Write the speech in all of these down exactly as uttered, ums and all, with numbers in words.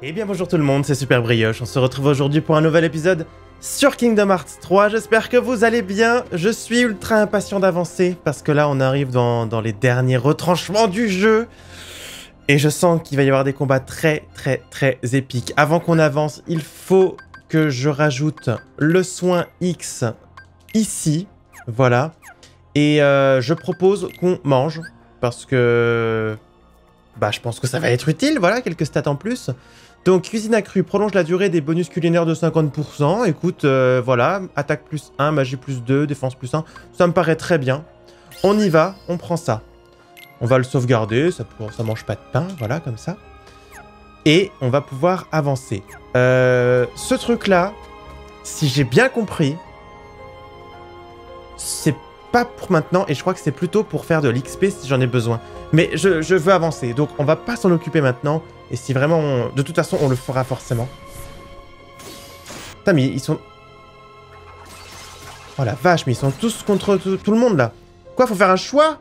Eh bien bonjour tout le monde, c'est Superbrioche, on se retrouve aujourd'hui pour un nouvel épisode sur Kingdom Hearts trois, j'espère que vous allez bien, je suis ultra impatient d'avancer parce que là on arrive dans, dans les derniers retranchements du jeu et je sens qu'il va y avoir des combats très très très épiques. Avant qu'on avance, il faut que je rajoute le soin X ici, voilà, et euh, je propose qu'on mange parce que bah je pense que ça va être utile, voilà, quelques stats en plus. Donc, cuisine accrue, prolonge la durée des bonus culinaires de cinquante pour cent. Écoute, euh, voilà, attaque plus un, magie plus deux, défense plus un. Ça me paraît très bien. On y va, on prend ça. On va le sauvegarder, ça, ça mange pas de pain, voilà, comme ça. Et on va pouvoir avancer. Euh, ce truc-là, si j'ai bien compris, c'est pas pour maintenant, et je crois que c'est plutôt pour faire de l'X P si j'en ai besoin. Mais je, je veux avancer, donc on va pas s'en occuper maintenant. Et si vraiment on... De toute façon, on le fera forcément. Putain, mais ils sont... Oh la vache, mais ils sont tous contre tout, tout le monde, là. Quoi, faut faire un choix?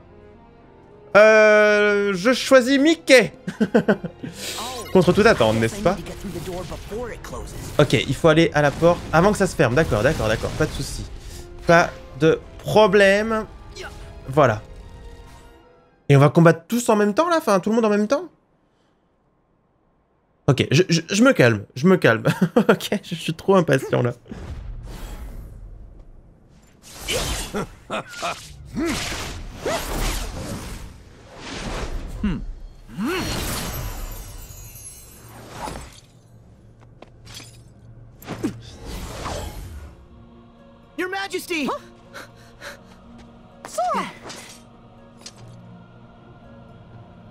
Euh... Je choisis Mickey. Contre toute attente, n'est-ce pas? Ok, il faut aller à la porte avant que ça se ferme. D'accord, d'accord, d'accord. Pas de souci. Pas de problème. Voilà. Et on va combattre tous en même temps, là? Enfin, tout le monde en même temps? Ok, je, je, je me calme, je me calme. Ok, je, je suis trop impatient là. Your Majesty.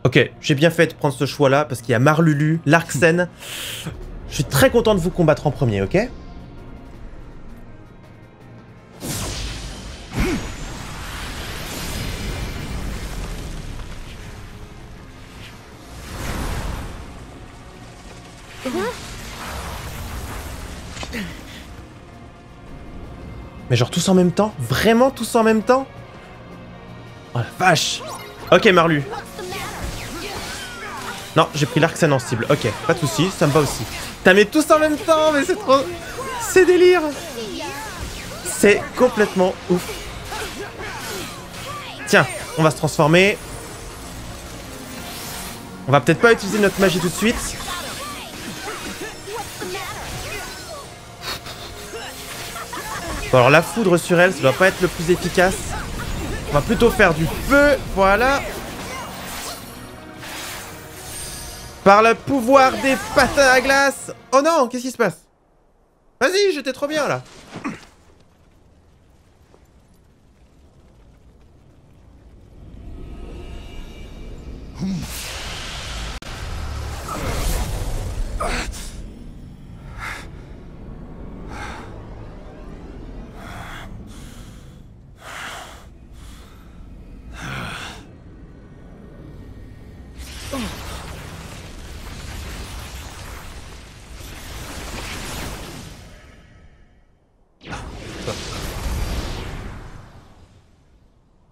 Ok, j'ai bien fait de prendre ce choix-là, parce qu'il y a Marlulu, Larxene. Je suis très content de vous combattre en premier, ok? Mais genre tous en même temps? Vraiment tous en même temps? Oh la vache! Ok Marlu. Non, j'ai pris l'Arxène en cible. Ok, pas de soucis, ça me va aussi. T'as mis tous en même temps, mais c'est trop... C'est délire. C'est complètement ouf. Tiens, on va se transformer. On va peut-être pas utiliser notre magie tout de suite. Bon, alors la foudre sur elle, ça doit pas être le plus efficace. On va plutôt faire du feu, voilà. Par le pouvoir des patins à glace! Oh non, qu'est-ce qui se passe? Vas-y, j'étais trop bien là!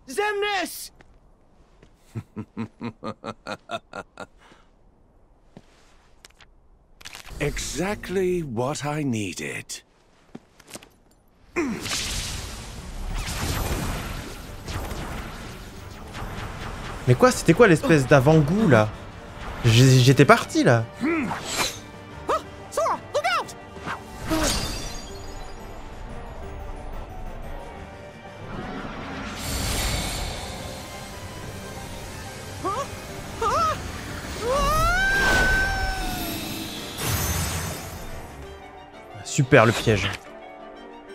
Xemnas. Exactly what I needed. Mais quoi, c'était quoi l'espèce d'avant-goût là? J'étais parti là. Super le piège.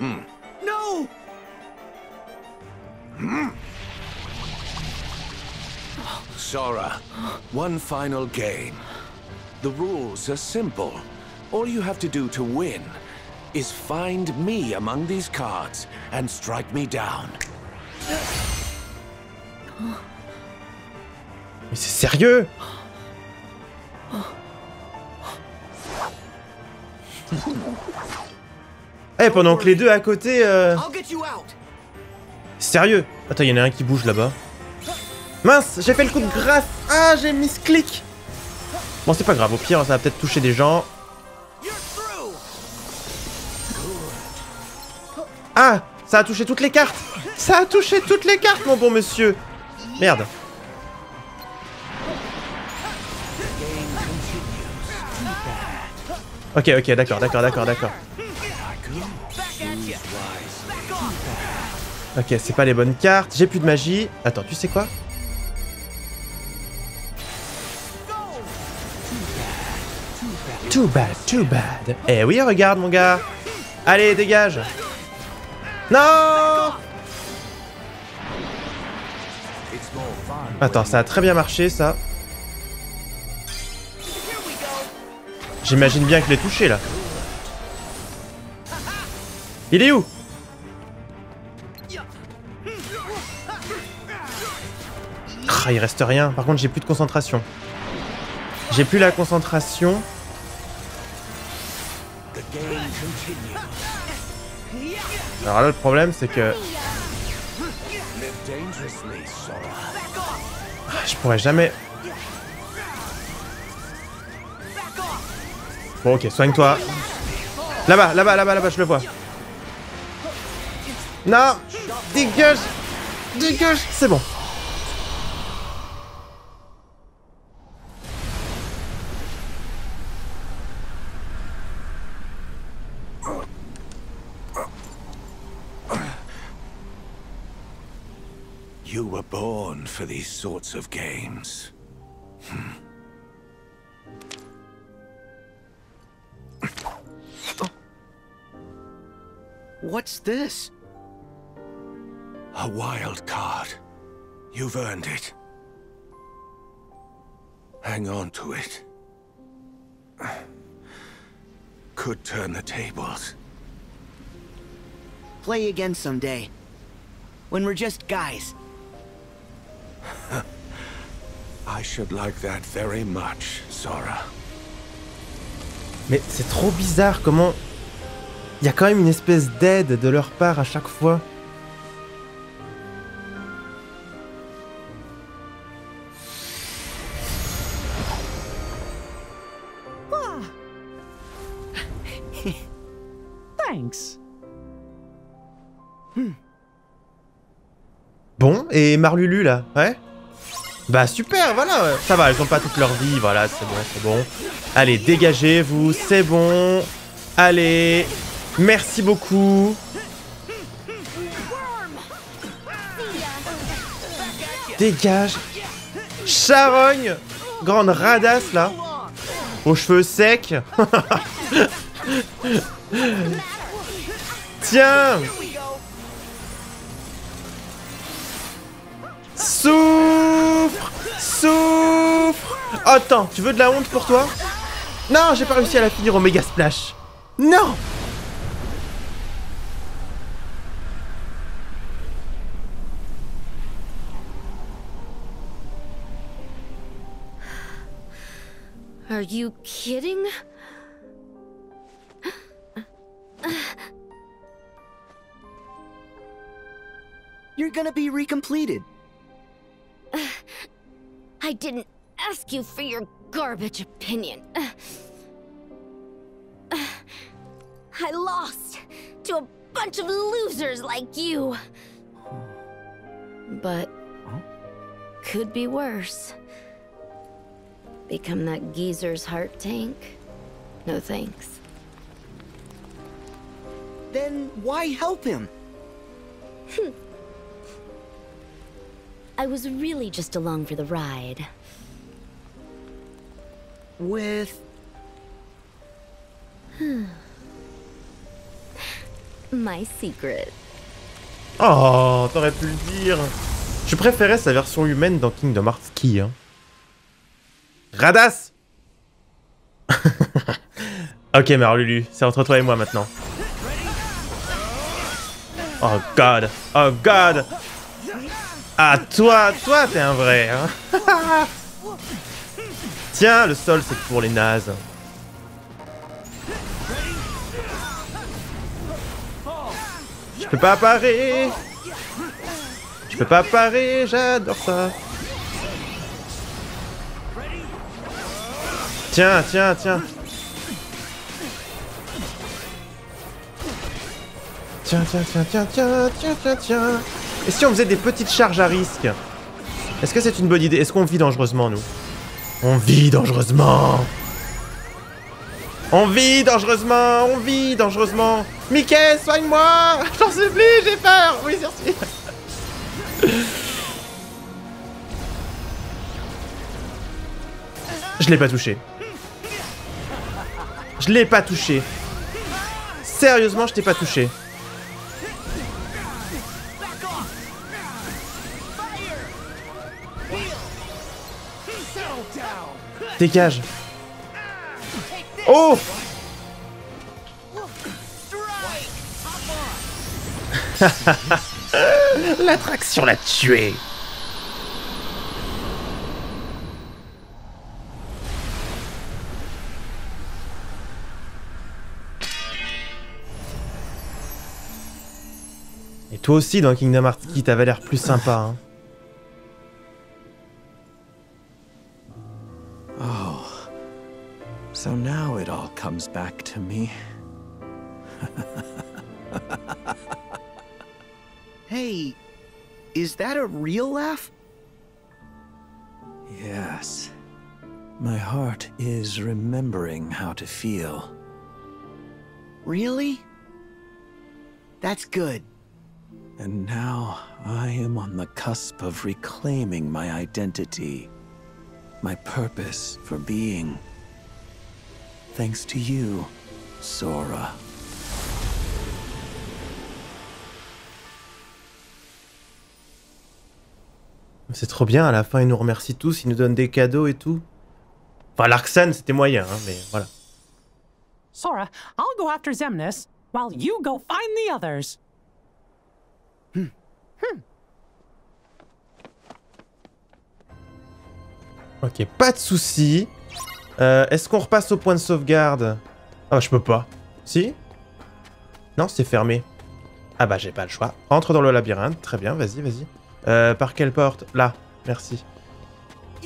Mm. No. Mm. Sora, one final game. The rules are simple. All you have to do to win is find me among these cards and strike me down. Mais c'est sérieux? Eh, hey, pendant que les deux à côté... Euh... Sérieux? Attends, il y en a un qui bouge là-bas. Mince, j'ai fait le coup de grâce. Ah, j'ai mis ce clic. Bon, c'est pas grave, au pire ça va peut-être toucher des gens. Ah, ça a touché toutes les cartes. Ça a touché toutes les cartes, mon bon monsieur. Merde. Ok, ok, d'accord, d'accord, d'accord, d'accord. Ok, c'est pas les bonnes cartes. J'ai plus de magie. Attends, tu sais quoi? Too bad, too bad. Eh oui, regarde, mon gars. Allez, dégage. Non! Attends, ça a très bien marché, ça. J'imagine bien que je l'ai touché, là. Il est où? Ah, il reste rien. Par contre, j'ai plus de concentration. J'ai plus la concentration. Alors là, le problème, c'est que... Je pourrais jamais... Bon, ok, soigne-toi. Là-bas, là-bas, là-bas, là-bas, je le vois. Non! Dégage! Dégage! C'est bon. You were born for these sorts of games. Hmm. What's this? A wild card. You've earned it. Hang on to it. Could turn the tables. Play again someday. When we're just guys. I should like that very much, Sora. Mais c'est trop bizarre comment... Il y a quand même une espèce d'aide de leur part à chaque fois. Ah. Thanks. Hmm. Bon, et Marlulu là, ouais? Bah super, voilà, ça va, elles ont pas toute leur vie, voilà, c'est bon, c'est bon. Allez, dégagez-vous, c'est bon. Allez, merci beaucoup. Dégage. Charogne, grande radasse là, aux cheveux secs. Tiens. Souffre! Souffre! Attends, tu veux de la honte pour toi? Non, j'ai pas réussi à la finir au méga splash. Non! Are you kidding? You're gonna be recompleted. I didn't ask you for your garbage opinion. Uh, uh, I lost to a bunch of losers like you. But could be worse. Become that geezer's heart tank? No thanks. Then why help him? Hmm. I was really just along for the ride. With... My secret. Oh, t'aurais pu le dire. Je préférais sa version humaine dans Kingdom Hearts trois. Hein. Radasse. Ok, Marlulu, c'est entre toi et moi maintenant. Oh god, oh god. Ah, toi, toi, t'es un vrai, hein. Tiens, le sol, c'est pour les nazes. Je peux pas parer. Je peux pas parer, j'adore ça. Tiens, tiens, tiens. Tiens, tiens, tiens, tiens, tiens, tiens, tiens, tiens. Et si on faisait des petites charges à risque? Est-ce que c'est une bonne idée? Est-ce qu'on vit dangereusement, nous? On vit dangereusement. On vit dangereusement. On vit dangereusement. Mickey, soigne-moi. J'en supplie, j'ai peur. Oui, merci. Je l'ai pas touché. Je l'ai pas touché. Sérieusement, je t'ai pas touché. Dégage. Oh. L'attraction l'a tué. Et toi aussi dans Kingdom Hearts qui t'avais l'air plus sympa, hein. So now it all comes back to me. Hey, is that a real laugh? Yes. My heart is remembering how to feel. Really? That's good. And now I am on the cusp of reclaiming my identity, my purpose for being. Thanks to you, Sora. C'est trop bien, à la fin, ils nous remercient tous, ils nous donnent des cadeaux et tout. Enfin, Larxene, c'était moyen, hein, mais voilà. Sora, I'll go after Xemnas, while you go find the others. Hmm. Hmm. Ok, pas de soucis. Euh, Est-ce qu'on repasse au point de sauvegarde? Ah, je peux pas. Si? Non, c'est fermé. Ah bah, j'ai pas le choix. Entre dans le labyrinthe. Très bien, vas-y, vas-y. Euh, par quelle porte? Là, merci.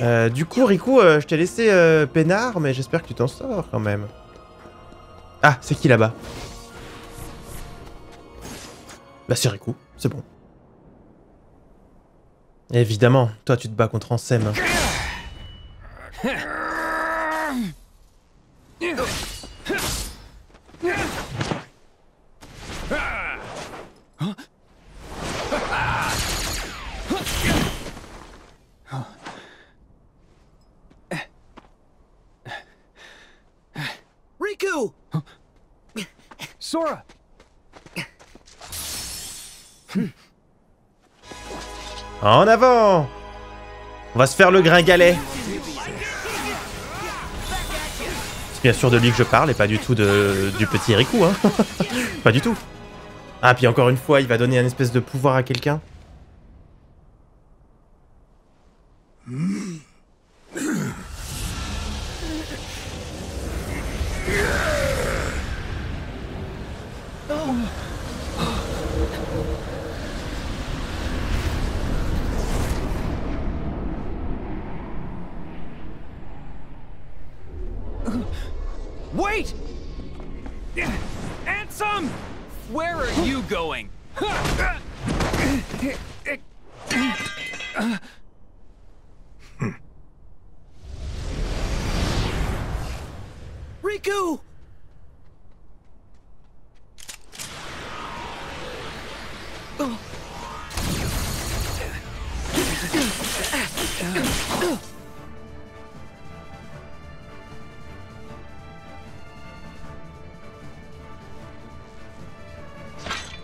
Euh, du coup, Riku, euh, je t'ai laissé euh, peinard, mais j'espère que tu t'en sors quand même. Ah, c'est qui là-bas? Bah, c'est Riku, c'est bon. Évidemment, toi, tu te bats contre Ansem. Riku! Sora! En avant! On va se faire le gringalet. Bien sûr de lui que je parle et pas du tout de, du petit Riku, hein. Pas du tout. Ah, puis encore une fois, il va donner un espèce de pouvoir à quelqu'un. Wait! Ansem! Where are you going? Riku!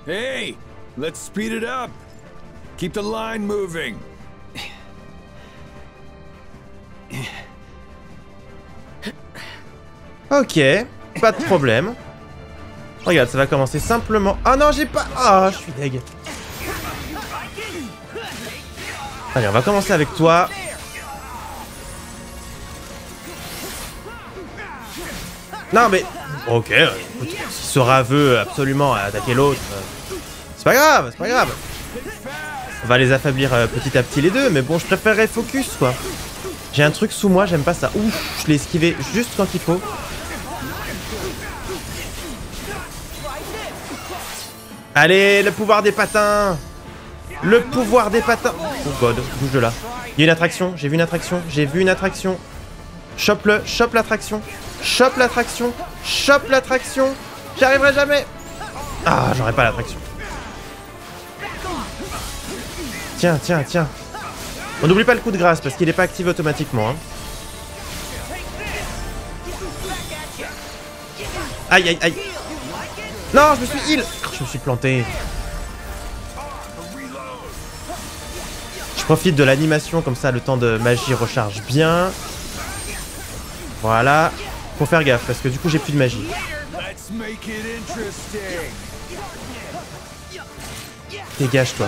Hey, let's speed it up. Keep the line moving. Ok, pas de problème. Regarde, ça va commencer simplement. Ah non, j'ai pas. Ah, je suis deg. Allez, on va commencer avec toi. Non mais, ok. Écoute, si Sora veut absolument attaquer l'autre. C'est pas grave, c'est pas grave. On va les affaiblir euh, petit à petit les deux, mais bon, je préférerais focus, quoi. J'ai un truc sous moi, j'aime pas ça. Ouf, je l'ai esquivé juste quand il faut. Allez, le pouvoir des patins. Le pouvoir des patins. Oh god, bouge de là. Il y a une attraction, j'ai vu une attraction, j'ai vu une attraction. Chope-le, chope l'attraction. Chope l'attraction, chope l'attraction. J'y arriverai jamais. Ah, j'aurais pas l'attraction. Tiens, tiens, tiens. On n'oublie pas le coup de grâce parce qu'il n'est pas activé automatiquement. Hein. Aïe, aïe, aïe. Non, je me suis heal. Je me suis planté. Je profite de l'animation comme ça, le temps de magie recharge bien. Voilà. Faut faire gaffe parce que du coup, j'ai plus de magie. Dégage-toi.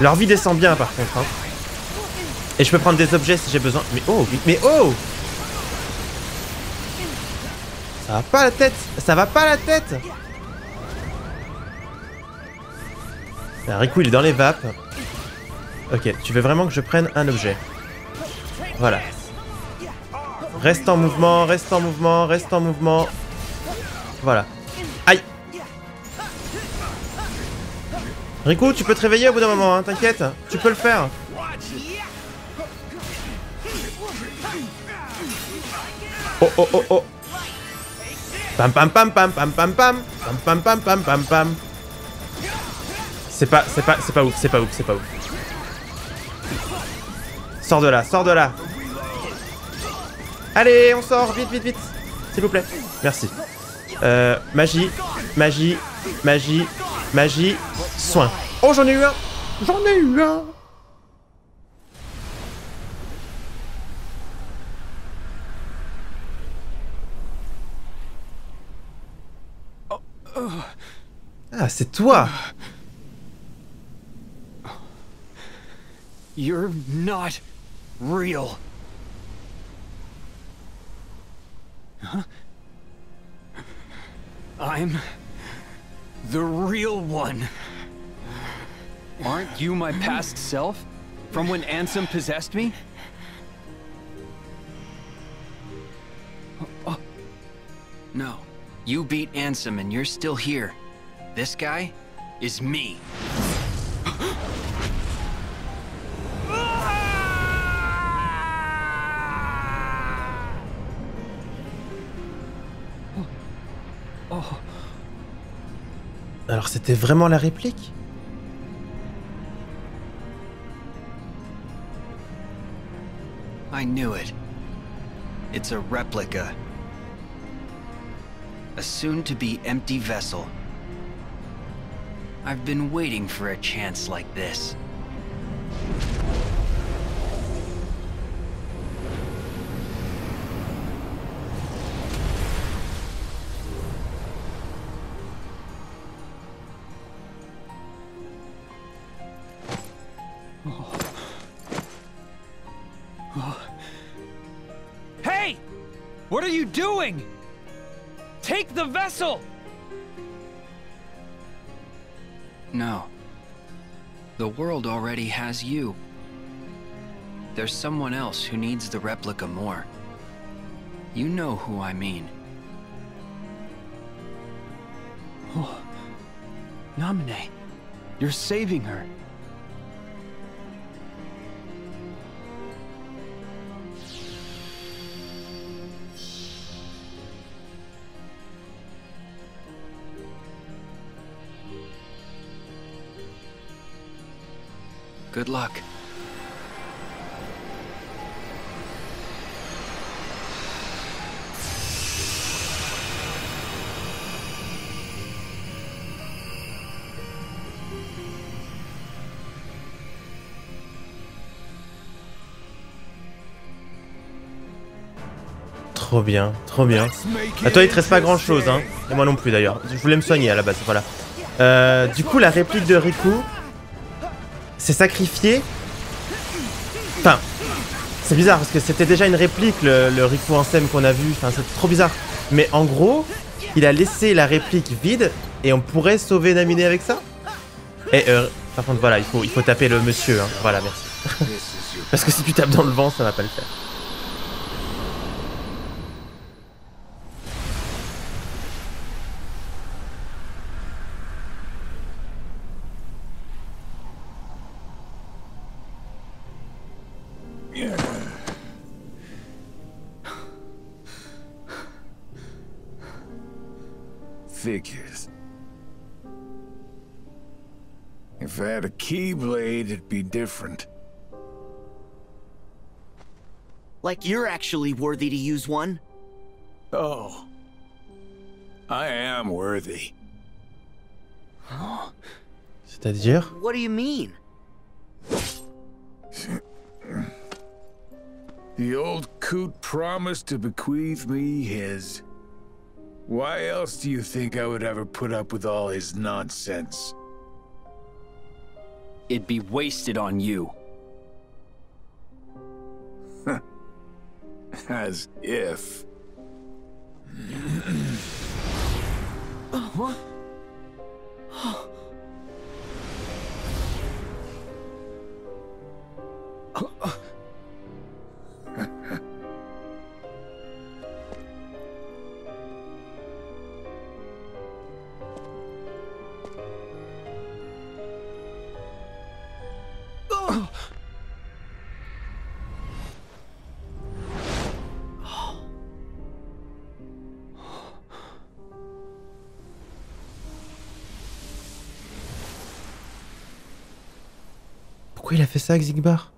Leur vie descend bien par contre. Hein. Et je peux prendre des objets si j'ai besoin. Mais oh, mais oh! Ça va pas la tête! Ça va pas la tête! Ben, Riku il est dans les vapes. Ok, tu veux vraiment que je prenne un objet. Voilà. Reste en mouvement, reste en mouvement, reste en mouvement. Voilà. Aïe! Riku, tu peux te réveiller au bout d'un moment, hein, t'inquiète, tu peux le faire. Oh oh oh oh. Pam pam pam pam pam pam pam pam pam pam pam pam. C'est pas, c'est pas, c'est pas ouf, c'est pas ouf, c'est pas ouf. Sors de là, sors de là. Allez, on sort, vite, vite, vite. S'il vous plaît. Merci. Euh, magie, magie, magie. Magie, soin. Oh, j'en ai eu un. J'en ai eu un. Ah, c'est toi. You're not real. Huh? I'm the real one. Aren't you my past self? From when Ansem possessed me? Oh. No. You beat Ansem and you're still here. This guy is me. Oh. Alors c'était vraiment la réplique? I knew it. It's a replica. A soon-to-be empty vessel. I've been waiting for a chance like this. What are you doing? Take the vessel! No. The world already has you. There's someone else who needs the replica more. You know who I mean. Oh. Naminé, you're saving her. Good luck. Trop bien, trop bien. À toi il te reste pas grand chose hein. Et moi non plus d'ailleurs. Je voulais me soigner à la base, voilà. Euh, du coup la réplique de Riku. C'est sacrifié. Enfin, c'est bizarre parce que c'était déjà une réplique le, le Riku Ansem qu'on a vu. Enfin, c'est trop bizarre. Mais en gros, il a laissé la réplique vide et on pourrait sauver Naminé avec ça. Et euh, par contre, voilà, il faut, il faut taper le monsieur. Hein. Voilà, merci. Parce que si tu tapes dans le vent, ça va pas le faire. Figures. If I had a Keyblade, it'd be different. Like you're actually worthy to use one? Oh. I am worthy. Huh? C'est-à-dire? What do you mean? The old coot promised to bequeath me his. Why else do you think I would ever put up with all his nonsense? It'd be wasted on you. As if. What? Pourquoi il a fait ça, Xigbar?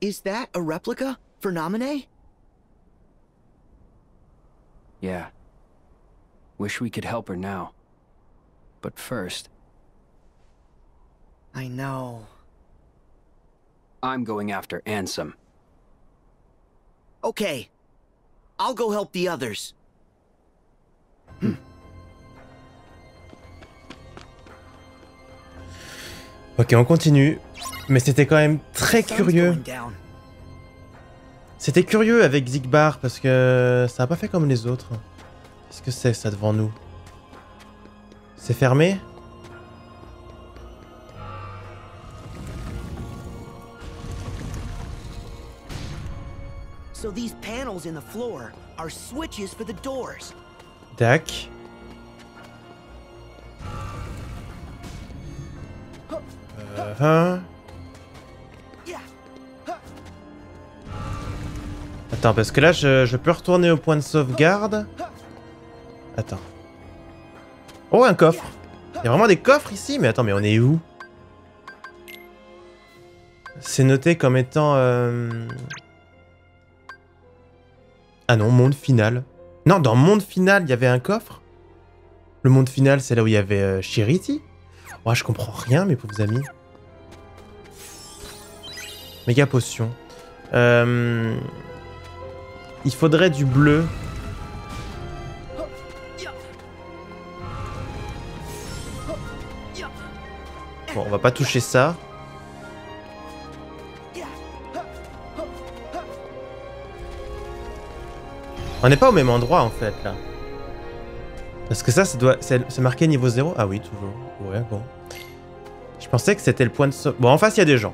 Is that a replica for Naminé? Yeah. Wish we could help her now. But first... I know. I'm going after Ansem. Okay. I'll go help the others. Hmm. Ok, on continue. Mais c'était quand même très curieux. C'était curieux avec Xigbar parce que ça n'a pas fait comme les autres. Qu'est-ce que c'est ça devant nous? C'est fermé? Tac. Euh, hein. Attends, parce que là, je, je peux retourner au point de sauvegarde. Attends. Oh, un coffre. Il y a vraiment des coffres ici? Mais attends, mais on est où? C'est noté comme étant... Euh... Ah non, monde final. Non, dans monde final, il y avait un coffre. Le monde final, c'est là où il y avait euh, Shiriti. Oh, je comprends rien, mes pauvres amis. Méga potion. Euh... Il faudrait du bleu. Bon, on va pas toucher ça. On n'est pas au même endroit en fait là. Parce que ça, ça doit, c'est marqué niveau zéro. Ah oui, toujours. Ouais, bon. Je pensais que c'était le point de so... Bon, en face, il y a des gens.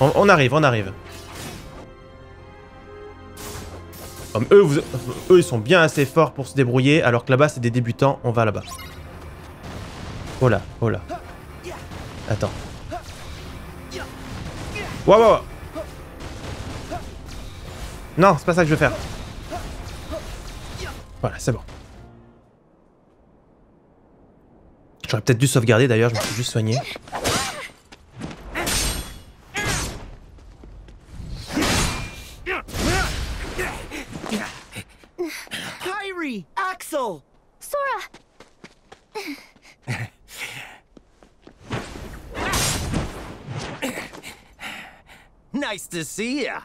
On, on arrive, on arrive. Comme eux, vous, eux, ils sont bien assez forts pour se débrouiller, alors que là-bas, c'est des débutants. On va là-bas. Oh là, oh là. Attends. Waouh, waouh. Non, c'est pas ça que je veux faire. Voilà, c'est bon. J'aurais peut-être dû sauvegarder, d'ailleurs, je me suis juste soigné. Axel! Sora! Nice to see ya!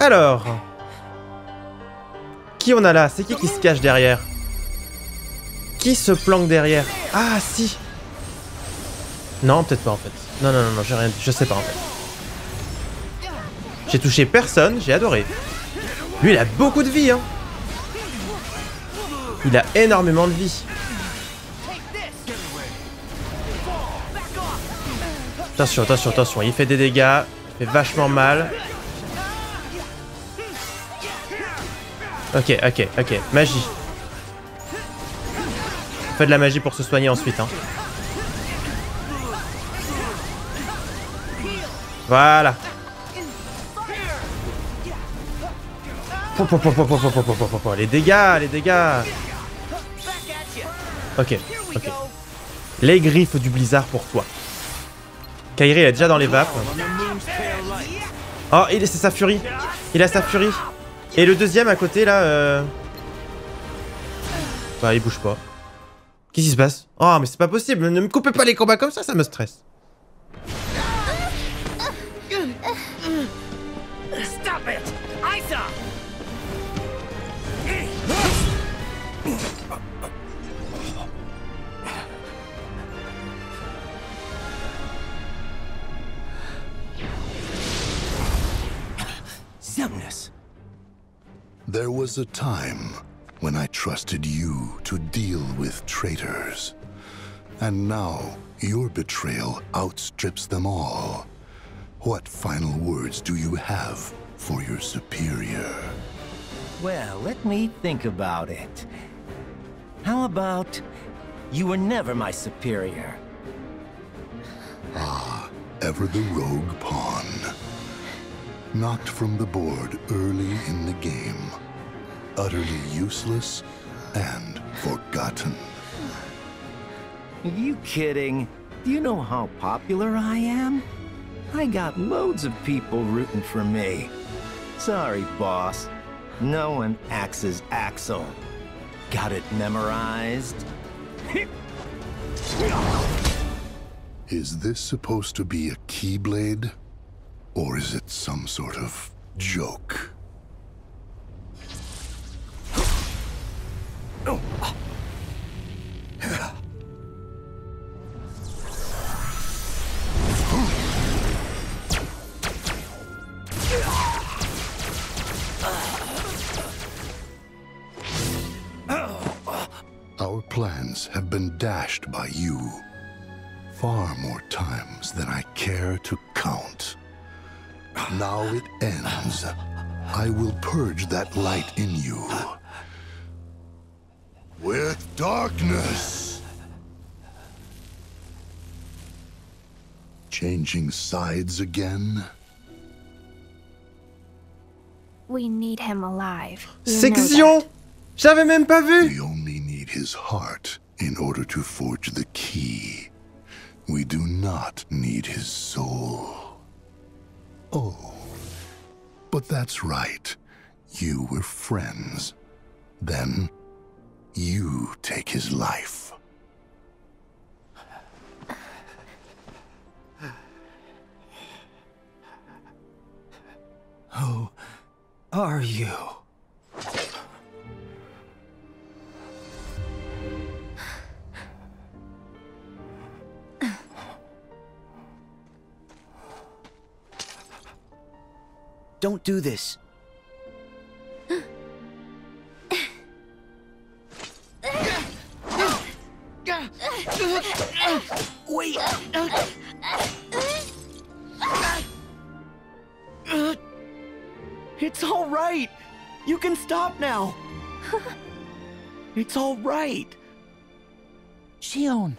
Alors, qui on a là? C'est qui qui se cache derrière? Qui se planque derrière? Ah si. Non, peut-être pas en fait. Non, non, non, non, j'ai rien dit. Je sais pas en fait. J'ai touché personne, j'ai adoré. Lui, il a beaucoup de vie, hein. Il a énormément de vie. Attention, attention, attention. Il fait des dégâts. Il fait vachement mal. Ok, ok, ok. Magie. On fait de la magie pour se soigner ensuite, hein. Voilà. Les dégâts, les dégâts. Ok, ok. Les griffes du blizzard pour toi. Kairi est déjà dans les vapes. Oh, il c'est sa furie. Il a sa furie. Et le deuxième à côté là, euh... bah il bouge pas. Qu'est-ce qui se passe? Oh mais c'est pas possible. Ne me coupez pas les combats comme ça, ça me stresse. There was a time when I trusted you to deal with traitors. And now your betrayal outstrips them all. What final words do you have for your superior? Well, let me think about it. How about you were never my superior? Ah, ever the rogue pawn. Knocked from the board early in the game, utterly useless and forgotten. Are you kidding? Do you know how popular I am? I got loads of people rooting for me. Sorry, boss. No one axes Axel. Got it memorized? Is this supposed to be a Keyblade? Or is it some sort of joke? Our plans have been dashed by you far more times than I care to count. Now it ends. I will purge that light in you with darkness. Changing sides again. We need him alive. Section. J'avais même pas vu. We only need his heart in order to forge the key. We do not need his soul. Oh, but that's right. You were friends. Then, you take his life. Who are you? Don't do this. Wait. It's all right. You can stop now. It's all right. Xion.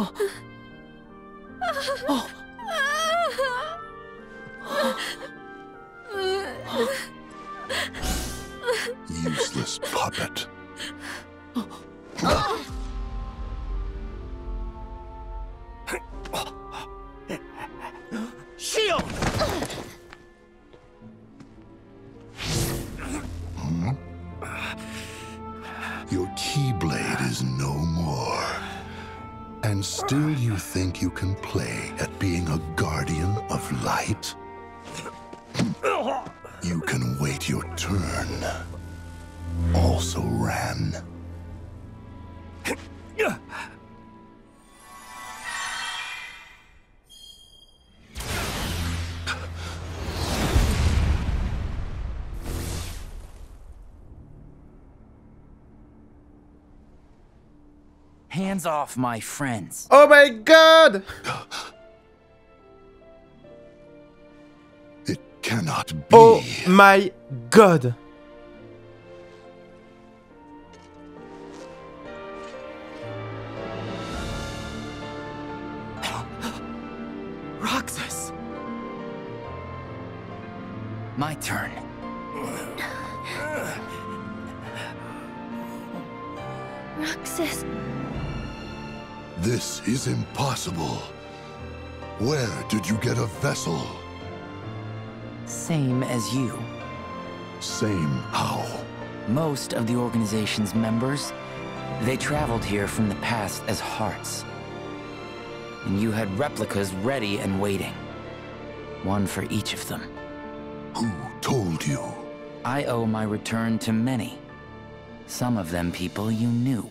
Oh. Oh. Oh. Useless puppet. Oh. Shield. Hmm? Your Keyblade is no more. And still you think you can play at being a guardian of light? You can wait your turn. Also ran. Hands off my friends. Oh my god! It cannot be. Oh my god! Roxas! My turn. Roxas! This is impossible. Where did you get a vessel? Same as you. Same how? Most of the organization's members, they traveled here from the past as hearts. And you had replicas ready and waiting. One for each of them. Who told you? I owe my return to many. Some of them people you knew.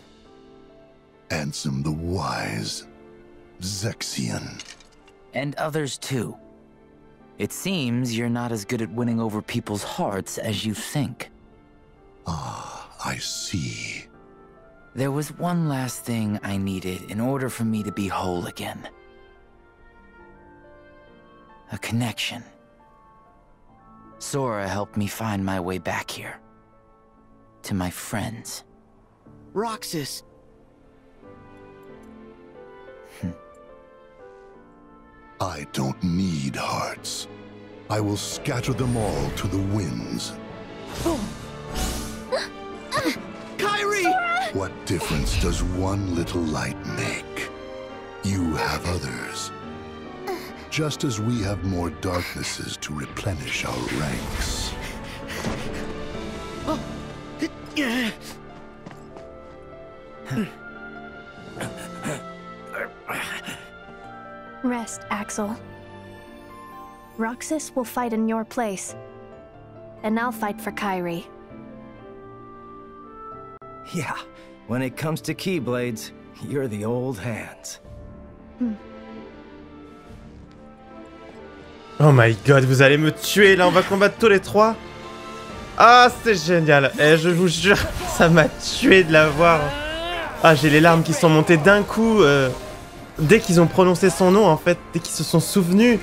Ansem the Wise, Zexion. And others too. It seems you're not as good at winning over people's hearts as you think. Ah, I see. There was one last thing I needed in order for me to be whole again. A connection. Sora helped me find my way back here. To my friends. Roxas! I don't need hearts. I will scatter them all to the winds. Oh. Kairi! Sora! What difference does one little light make? You have others. Just as we have more darknesses to replenish our ranks. Oh. Rest, Axel. Roxas will fight in your place. And I'll fight for Kairi. Yeah, when it comes to Keyblades, you're the old hands. Hmm. Oh my god, vous allez me tuer là, on va combattre tous les trois. Ah, c'est génial. Eh, je vous jure, ça m'a tué de la voir. Ah, j'ai les larmes qui sont montées d'un coup. Euh... Dès qu'ils ont prononcé son nom, en fait, dès qu'ils se sont souvenus,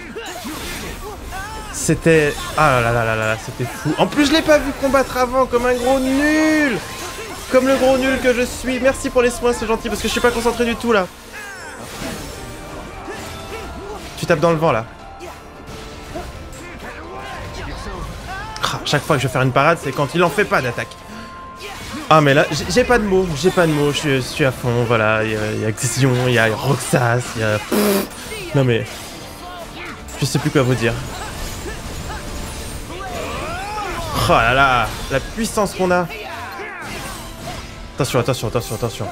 c'était... Ah là là là là là, c'était fou. En plus, je l'ai pas vu combattre avant, comme un gros nul. Comme le gros nul que je suis. Merci pour les soins, c'est gentil, parce que je suis pas concentré du tout, là. Tu tapes dans le vent, là. Ah, chaque fois que je vais faire une parade, c'est quand il en fait pas d'attaque. Ah mais là, j'ai pas de mots, j'ai pas de mots, je suis à fond, voilà, il y a Xion, il y a Roxas, il y a... Non mais... Je sais plus quoi vous dire. Oh là là, la puissance qu'on a. Attention, attention, attention, attention.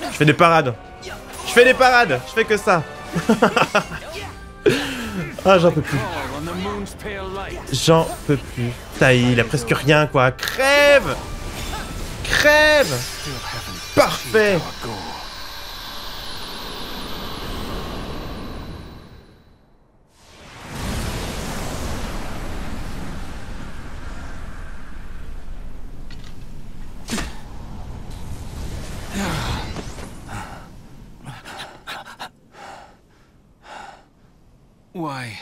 Je fais des parades. Je fais des parades, je fais que ça. Ah, j'en peux plus. J'en peux plus. Taille, il a presque rien, quoi. Crève! Crève! Parfait! Why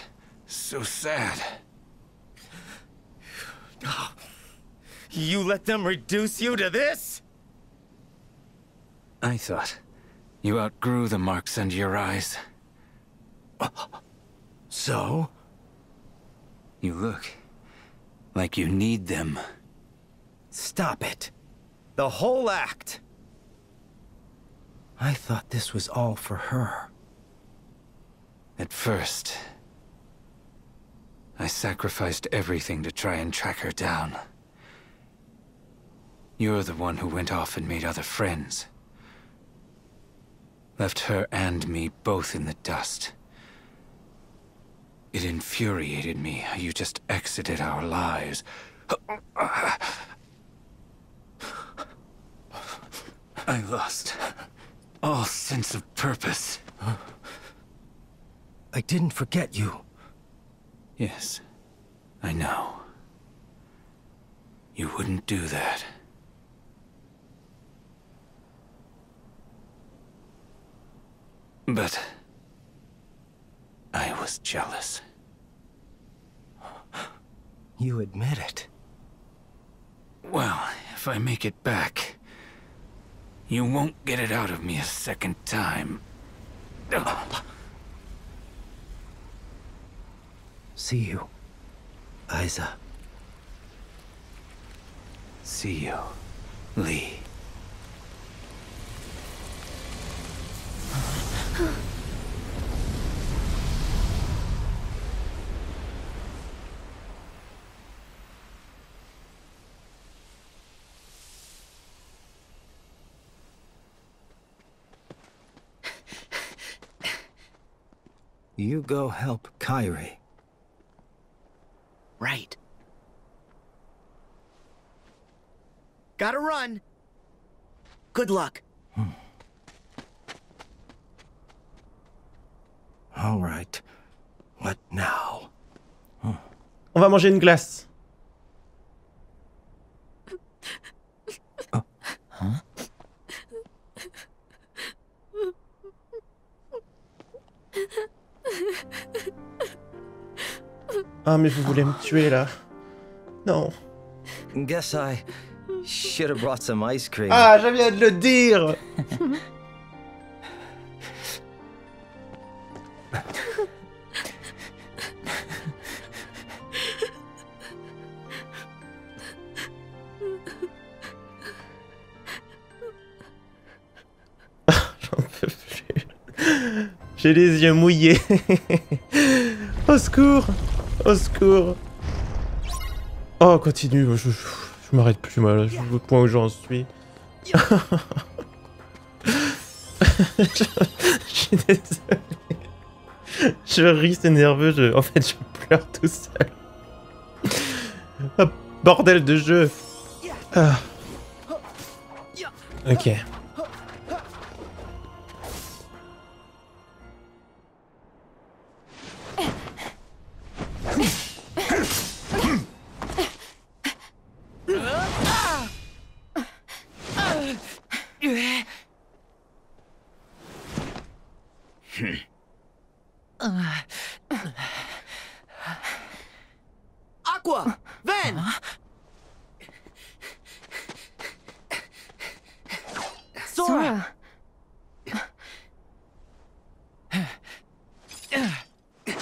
so sad? You let them reduce you to this? I thought you outgrew the marks under your eyes. So? You look like you need them. Stop it. The whole act. I thought this was all for her. At first, I sacrificed everything to try and track her down. You're the one who went off and made other friends. left her and me both in the dust. It infuriated me how you just exited our lives. I lost all sense of purpose. I didn't forget you. Yes, I know. You wouldn't do that. But I was jealous. You admit it. Well, if I make it back, you won't get it out of me a second time. See you, Aiza. See you, Lee. You go help Kairi. Right. Gotta run. Good luck. Hmm. All right. What now? Hmm. On va manger une glace. Oh. Hein? Ah, mais vous voulez me tuer là. Non. Guess I should have brought some ice cream. Ah, je viens de le dire. J'en peux plus. J'ai les yeux mouillés. Au secours. Au secours! Oh, continue, je, je, je m'arrête plus mal, je vois le point où j'en suis. je, je suis désolé. Je ris, c'est nerveux, je, en fait je pleure tout seul. Oh, bordel de jeu! Ah. Ok. Aqua, Ven. Huh? Sora.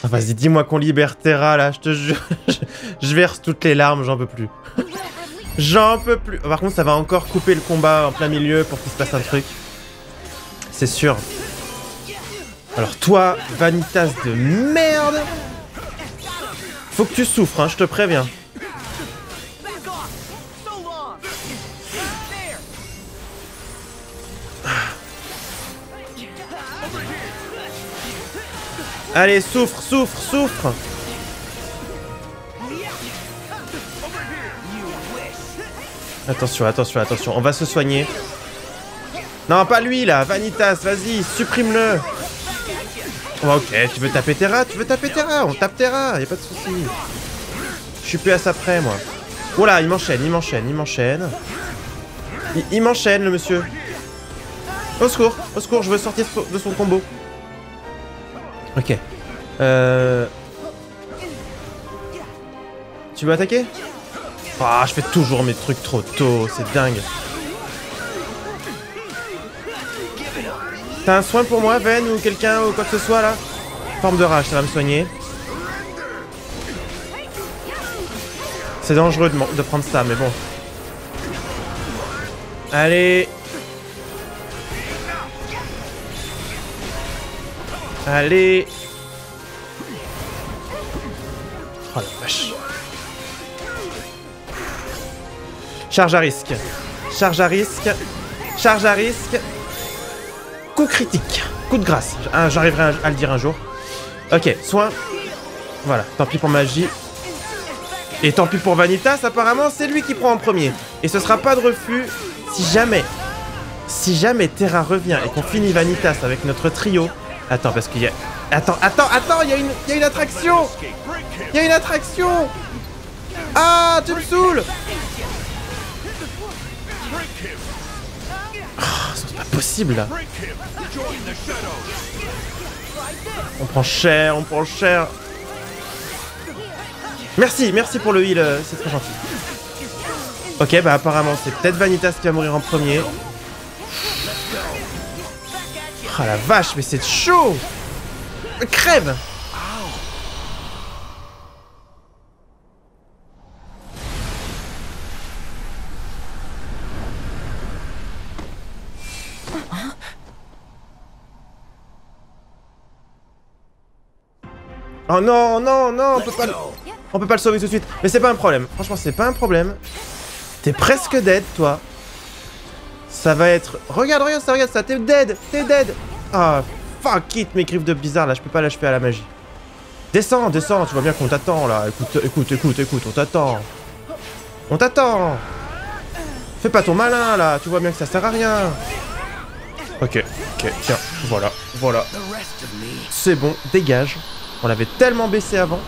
Ah, vas-y, dis-moi qu'on libère Terra là, je te jure. Je verse toutes les larmes, j'en peux plus. J'en peux plus. Par contre, ça va encore couper le combat en plein milieu pour qu'il se passe un truc. C'est sûr. Alors toi, Vanitas de merde, faut que tu souffres, hein, je te préviens. Allez, souffre, souffre, souffre. Attention, attention, attention, on va se soigner. Non, pas lui là, Vanitas, vas-y, supprime-le. Oh, ok, tu veux taper Terra, tu veux taper Terra, on tape Terra, y'a pas de soucis. Je suis plus à ça près, moi. Oh là, il m'enchaîne, il m'enchaîne, il m'enchaîne. Il, il m'enchaîne, le monsieur. Au secours, au secours, je veux sortir de son combo. Ok. Euh... Tu veux attaquer? Ah, oh, je fais toujours mes trucs trop tôt, c'est dingue. T'as un soin pour moi, Ven, ou quelqu'un, ou quoi que ce soit, là? Forme de rage, ça va me soigner. C'est dangereux de, de prendre ça, mais bon. Allez. Allez. Oh la vache. Charge à risque. Charge à risque. Charge à risque. Coup critique. Coup de grâce. J'arriverai à le dire un jour. Ok, soin. Voilà, tant pis pour magie. Et tant pis pour Vanitas, apparemment, c'est lui qui prend en premier. Et ce sera pas de refus si jamais... Si jamais Terra revient et qu'on finit Vanitas avec notre trio... Attends, parce qu'il y a... Attends, attends, attends, il y a une, il y a une attraction. Il y a une attraction. Ah, tu me saoules. Oh, c'est pas possible, là. On prend cher, on prend cher. Merci, merci pour le heal, c'est très gentil. Ok, bah apparemment, c'est peut-être Vanitas qui va mourir en premier. Ah oh, la vache, mais c'est chaud. Crève. Oh non, non, non, on peut pas le... on peut pas le sauver tout de suite. Mais c'est pas un problème, franchement c'est pas un problème. T'es presque dead, toi. Ça va être... Regarde, regarde ça, regarde ça, t'es dead, t'es dead. Ah... Oh. Fuck it, mes griffes de bizarre là, je peux pas l'achever à la magie. Descends, descends, tu vois bien qu'on t'attend là. Écoute, écoute, écoute, écoute, on t'attend. On t'attend. Fais pas ton malin là, tu vois bien que ça sert à rien. Ok, ok, tiens, voilà, voilà. C'est bon, dégage. On l'avait tellement baissé avant.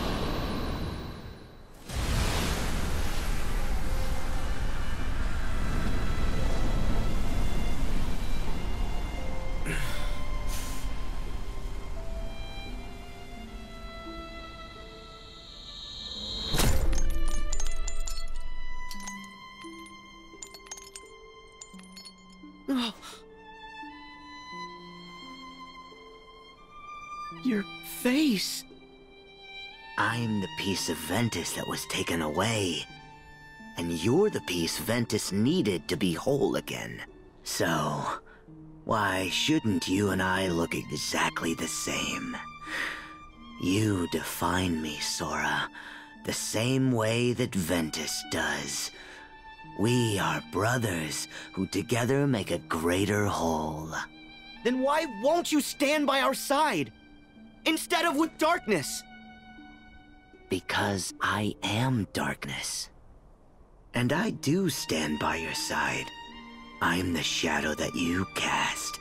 I'm the piece of Ventus that was taken away. And you're the piece Ventus needed to be whole again. So, why shouldn't you and I look exactly the same? You define me, Sora, the same way that Ventus does. We are brothers who together make a greater whole. Then why won't you stand by our side? Instead of with darkness? Because I am darkness. And I do stand by your side. I'm the shadow that you cast.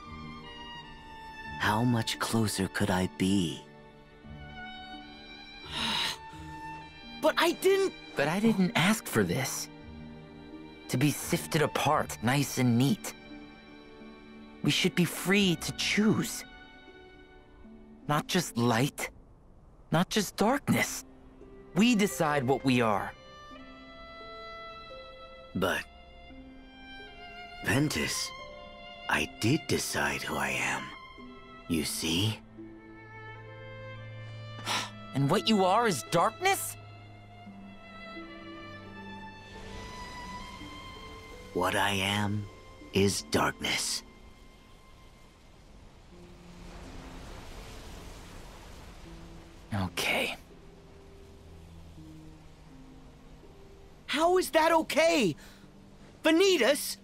How much closer could I be? But I didn't... But I didn't ask for this. To be sifted apart, nice and neat. We should be free to choose. Not just light, not just darkness. We decide what we are. But... Ventus, I did decide who I am. You see? And what you are is darkness? What I am is darkness. Okay. How is that okay? Vanitas?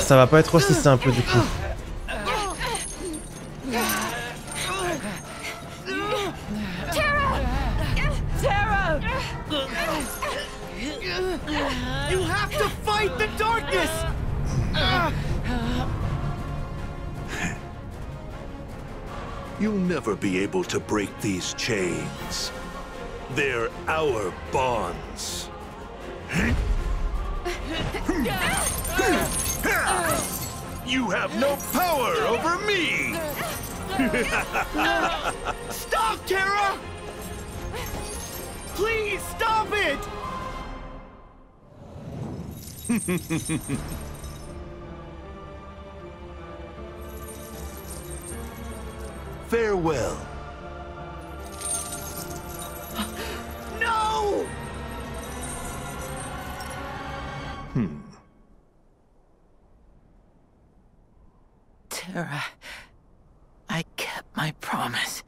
Ça va pas être aussi simple du coup. You'll never be able to break these chains. They're our bonds. You have no power over me! Stop, Terra! Please stop it! Farewell. No! Hmm. Terra, I kept my promise.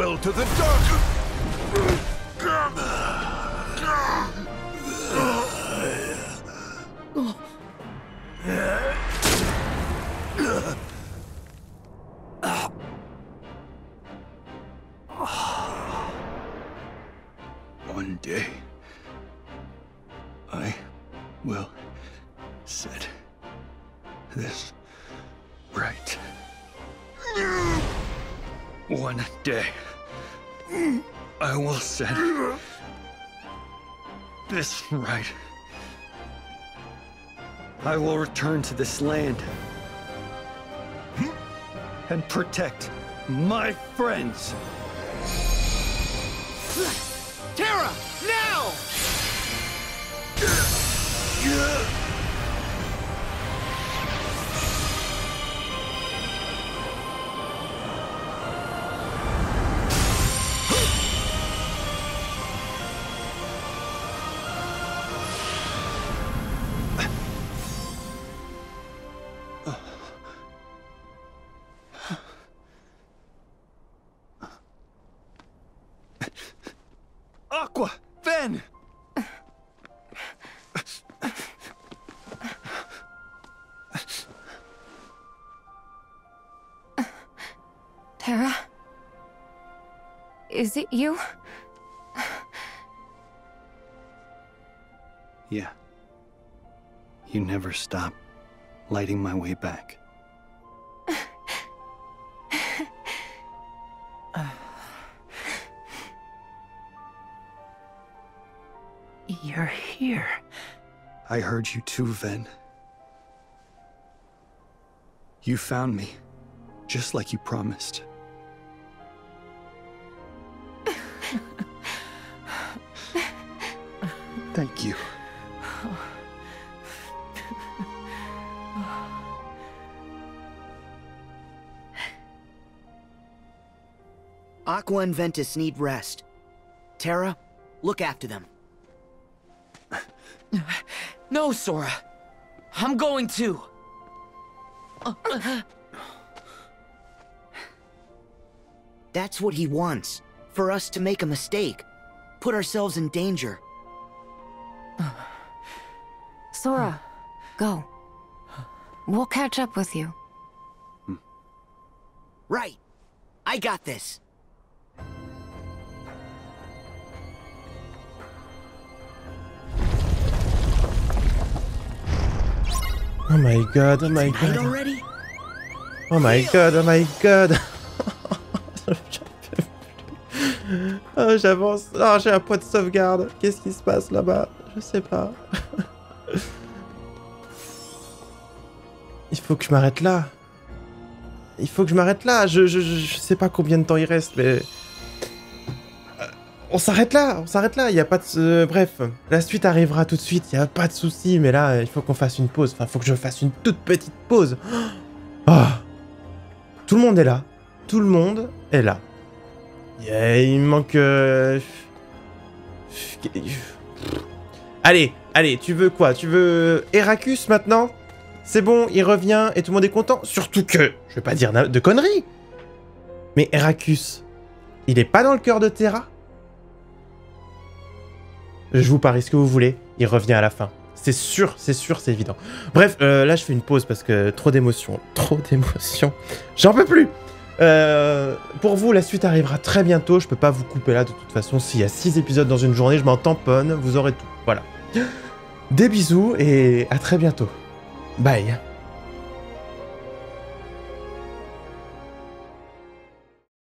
Fell to the dark. One day, I will set this right. One day. I will set this right. I will return to this land and protect my friends. Terra, now! Is it you? Yeah. You never stop lighting my way back. uh, you're here. I heard you too, Ven. You found me, just like you promised. Thank you. Aqua and Ventus need rest. Terra, look after them. No, Sora. I'm going too. That's what he wants. For us to make a mistake. Put ourselves in danger. Sora, go. We'll catch up with you. Right. I got this. Oh my god, oh my god. Already? Oh my god, oh my god. Oh, j'avance. Ah, oh, j'ai un point de sauvegarde. Qu'est-ce qui se passe là-bas? Je sais pas. Il faut que je m'arrête là. Il faut que je m'arrête là. Je, je, je sais pas combien de temps il reste, mais... On s'arrête là. On s'arrête là. Il n'y a pas de... Bref. La suite arrivera tout de suite. Il n'y a pas de souci. Mais là, il faut qu'on fasse une pause. Enfin, il faut que je fasse une toute petite pause. Oh. Tout le monde est là. Tout le monde est là. Il me manque... Euh... Allez, allez, tu veux quoi? Tu veux Héraclès maintenant? c'est bon, il revient et tout le monde est content. Surtout que, je vais pas dire de conneries, mais Héraclès, il est pas dans le cœur de Terra? Je vous parie ce que vous voulez, il revient à la fin. C'est sûr, c'est sûr, c'est évident. Bref, euh, là je fais une pause parce que trop d'émotions, trop d'émotions. J'en peux plus. Euh, pour vous, la suite arrivera très bientôt. Je peux pas vous couper là de toute façon. S'il y a six épisodes dans une journée, je m'en tamponne. Vous aurez tout. Voilà. Des bisous et à très bientôt. Bye.